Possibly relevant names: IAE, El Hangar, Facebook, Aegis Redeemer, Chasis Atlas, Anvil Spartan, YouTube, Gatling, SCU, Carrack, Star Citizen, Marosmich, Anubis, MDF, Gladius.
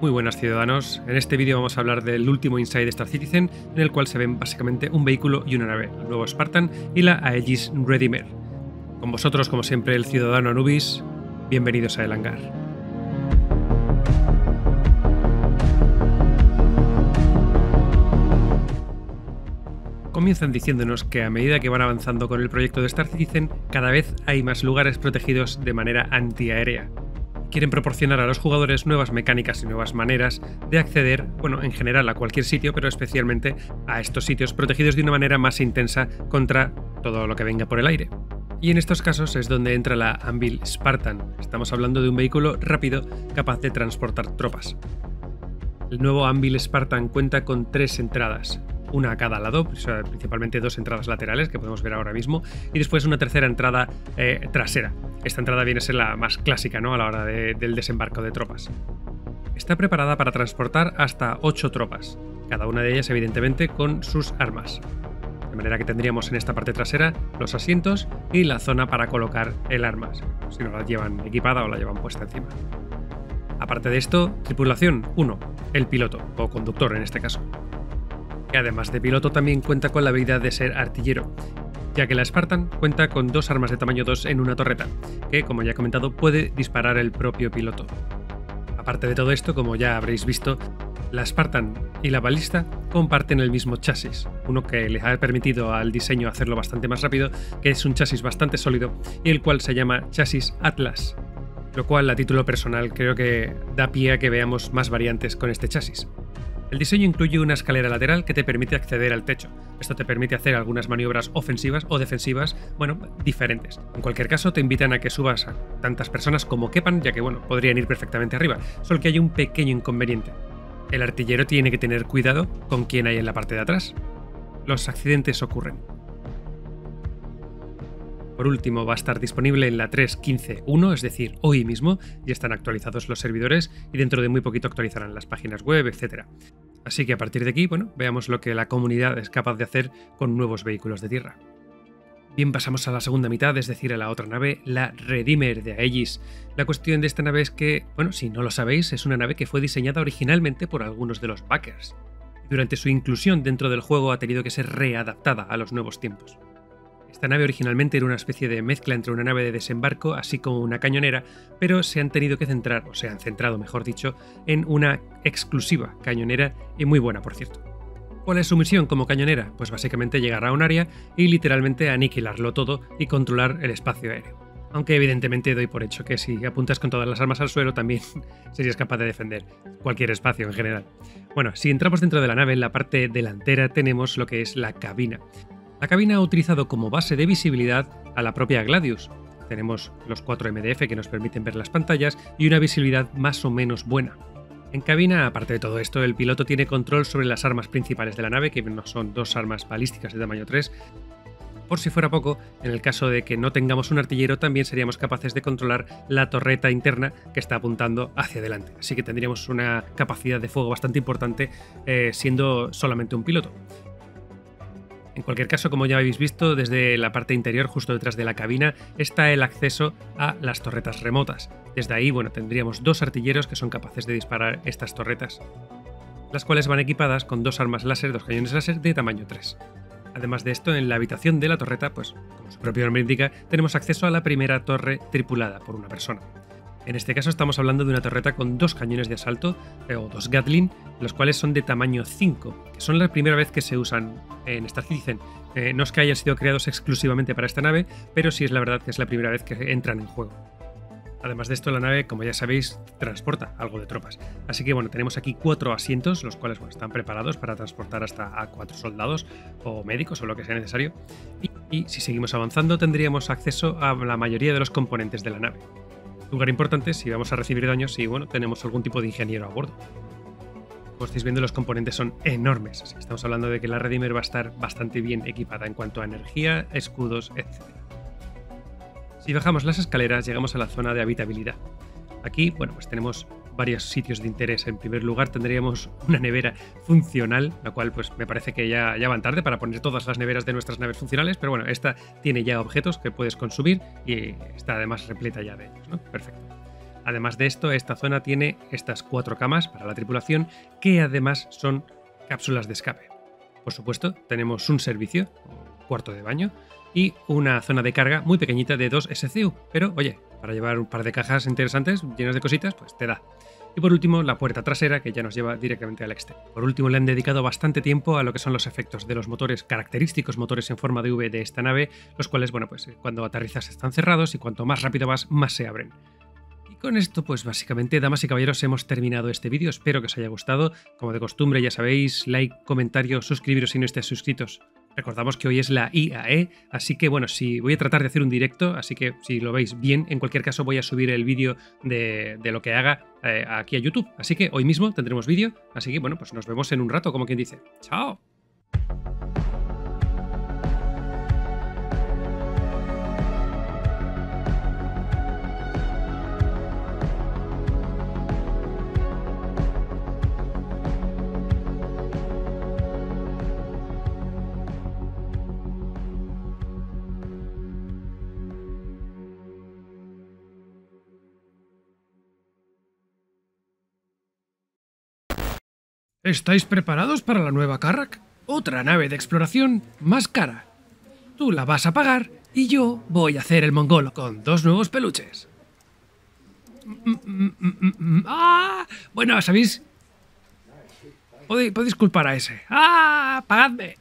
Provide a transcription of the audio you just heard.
Muy buenas ciudadanos, en este vídeo vamos a hablar del último Inside de Star Citizen, en el cual se ven básicamente un vehículo y una nave, el nuevo Spartan y la Aegis Redeemer. Con vosotros, como siempre, el ciudadano Anubis, bienvenidos a El Hangar. Comienzan diciéndonos que a medida que van avanzando con el proyecto de Star Citizen, cada vez hay más lugares protegidos de manera antiaérea. Quieren proporcionar a los jugadores nuevas mecánicas y nuevas maneras de acceder, bueno, en general a cualquier sitio, pero especialmente a estos sitios protegidos de una manera más intensa contra todo lo que venga por el aire. Y en estos casos es donde entra la Anvil Spartan. Estamos hablando de un vehículo rápido capaz de transportar tropas. El nuevo Anvil Spartan cuenta con 3 entradas. Una a cada lado, principalmente 2 entradas laterales que podemos ver ahora mismo, y después una tercera entrada trasera. Esta entrada viene a ser la más clásica, ¿no?, a la hora del desembarco de tropas. Está preparada para transportar hasta 8 tropas, cada una de ellas evidentemente con sus armas. De manera que tendríamos en esta parte trasera los asientos y la zona para colocar el arma, si no la llevan equipada o la llevan puesta encima. Aparte de esto, tripulación 1, el piloto, o conductor en este caso. Que además de piloto también cuenta con la habilidad de ser artillero, ya que la Spartan cuenta con 2 armas de tamaño 2 en una torreta, que, como ya he comentado, puede disparar el propio piloto. Aparte de todo esto, como ya habréis visto, la Spartan y la balista comparten el mismo chasis, uno que les ha permitido al diseño hacerlo bastante más rápido, que es un chasis bastante sólido y el cual se llama Chasis Atlas, lo cual a título personal creo que da pie a que veamos más variantes con este chasis. El diseño incluye una escalera lateral que te permite acceder al techo. Esto te permite hacer algunas maniobras ofensivas o defensivas, bueno, diferentes. En cualquier caso, te invitan a que subas a tantas personas como quepan, ya que, bueno, podrían ir perfectamente arriba, solo que hay un pequeño inconveniente. El artillero tiene que tener cuidado con quién hay en la parte de atrás. Los accidentes ocurren. Por último, va a estar disponible en la 3.15.1, es decir, hoy mismo, ya están actualizados los servidores y dentro de muy poquito actualizarán las páginas web, etc. Así que a partir de aquí, bueno, veamos lo que la comunidad es capaz de hacer con nuevos vehículos de tierra. Bien, pasamos a la segunda mitad, es decir, a la otra nave, la Redeemer de Aegis. La cuestión de esta nave es que, bueno, si no lo sabéis, es una nave que fue diseñada originalmente por algunos de los backers. Durante su inclusión dentro del juego ha tenido que ser readaptada a los nuevos tiempos. Esta nave originalmente era una especie de mezcla entre una nave de desembarco así como una cañonera, pero se han tenido que centrar, o se han centrado mejor dicho, en una exclusiva cañonera y muy buena por cierto. ¿Cuál es su misión como cañonera? Pues básicamente llegar a un área y literalmente aniquilarlo todo y controlar el espacio aéreo. Aunque evidentemente doy por hecho que si apuntas con todas las armas al suelo también serías capaz de defender cualquier espacio en general. Bueno, si entramos dentro de la nave, en la parte delantera tenemos lo que es la cabina. La cabina ha utilizado como base de visibilidad a la propia Gladius. Tenemos los 4 MDF que nos permiten ver las pantallas y una visibilidad más o menos buena. En cabina, aparte de todo esto, el piloto tiene control sobre las armas principales de la nave, que son 2 armas balísticas de tamaño 3. Por si fuera poco, en el caso de que no tengamos un artillero, también seríamos capaces de controlar la torreta interna que está apuntando hacia adelante. Así que tendríamos una capacidad de fuego bastante importante siendo solamente un piloto. En cualquier caso, como ya habéis visto, desde la parte interior, justo detrás de la cabina, está el acceso a las torretas remotas. Desde ahí, bueno, tendríamos 2 artilleros que son capaces de disparar estas torretas, las cuales van equipadas con 2 armas láser, 2 cañones láser de tamaño 3. Además de esto, en la habitación de la torreta, pues, como su propio nombre indica, tenemos acceso a la primera torre tripulada por una persona. En este caso estamos hablando de una torreta con 2 cañones de asalto, o 2 Gatling, los cuales son de tamaño 5, que son la primera vez que se usan en Star Citizen. No es que hayan sido creados exclusivamente para esta nave, pero sí es la verdad que es la primera vez que entran en juego. Además de esto, la nave, como ya sabéis, transporta algo de tropas. Así que bueno, tenemos aquí 4 asientos, los cuales bueno, están preparados para transportar hasta a 4 soldados o médicos o lo que sea necesario. Y si seguimos avanzando tendríamos acceso a la mayoría de los componentes de la nave. Lugar importante si vamos a recibir daños y bueno, tenemos algún tipo de ingeniero a bordo. Como estáis viendo, los componentes son enormes, así que estamos hablando de que la Redeemer va a estar bastante bien equipada en cuanto a energía, escudos, etc. Si bajamos las escaleras llegamos a la zona de habitabilidad. Aquí, bueno, pues tenemos varios sitios de interés. En primer lugar tendríamos una nevera funcional, la cual pues me parece que ya van tarde para poner todas las neveras de nuestras naves funcionales, pero bueno, esta tiene ya objetos que puedes consumir y está además repleta ya de ellos, ¿no? Perfecto. Además de esto, esta zona tiene estas 4 camas para la tripulación, que además son cápsulas de escape. Por supuesto, tenemos un servicio, un cuarto de baño, y una zona de carga muy pequeñita de 2 SCU, pero oye, para llevar un par de cajas interesantes llenas de cositas, pues te da. Y por último, la puerta trasera, que ya nos lleva directamente al exterior. Por último, le han dedicado bastante tiempo a lo que son los efectos de los motores, característicos motores en forma de V de esta nave, los cuales, bueno, pues cuando aterrizas están cerrados y cuanto más rápido vas, más se abren. Y con esto, pues básicamente, damas y caballeros, hemos terminado este vídeo. Espero que os haya gustado. Como de costumbre, ya sabéis, like, comentario, suscribiros si no estáis suscritos. Recordamos que hoy es la IAE, así que bueno, si voy a tratar de hacer un directo, así que si lo veis bien, en cualquier caso voy a subir el vídeo de lo que haga aquí a YouTube. Así que hoy mismo tendremos vídeo, así que bueno, pues nos vemos en un rato, como quien dice. ¡Chao! ¿Estáis preparados para la nueva Carrack? Otra nave de exploración más cara. Tú la vas a pagar y yo voy a hacer el mongolo con 2 nuevos peluches. ¡Ah! Bueno, ¿sabéis? Podéis culpar a ese. ¡Ah! ¡Pagadme!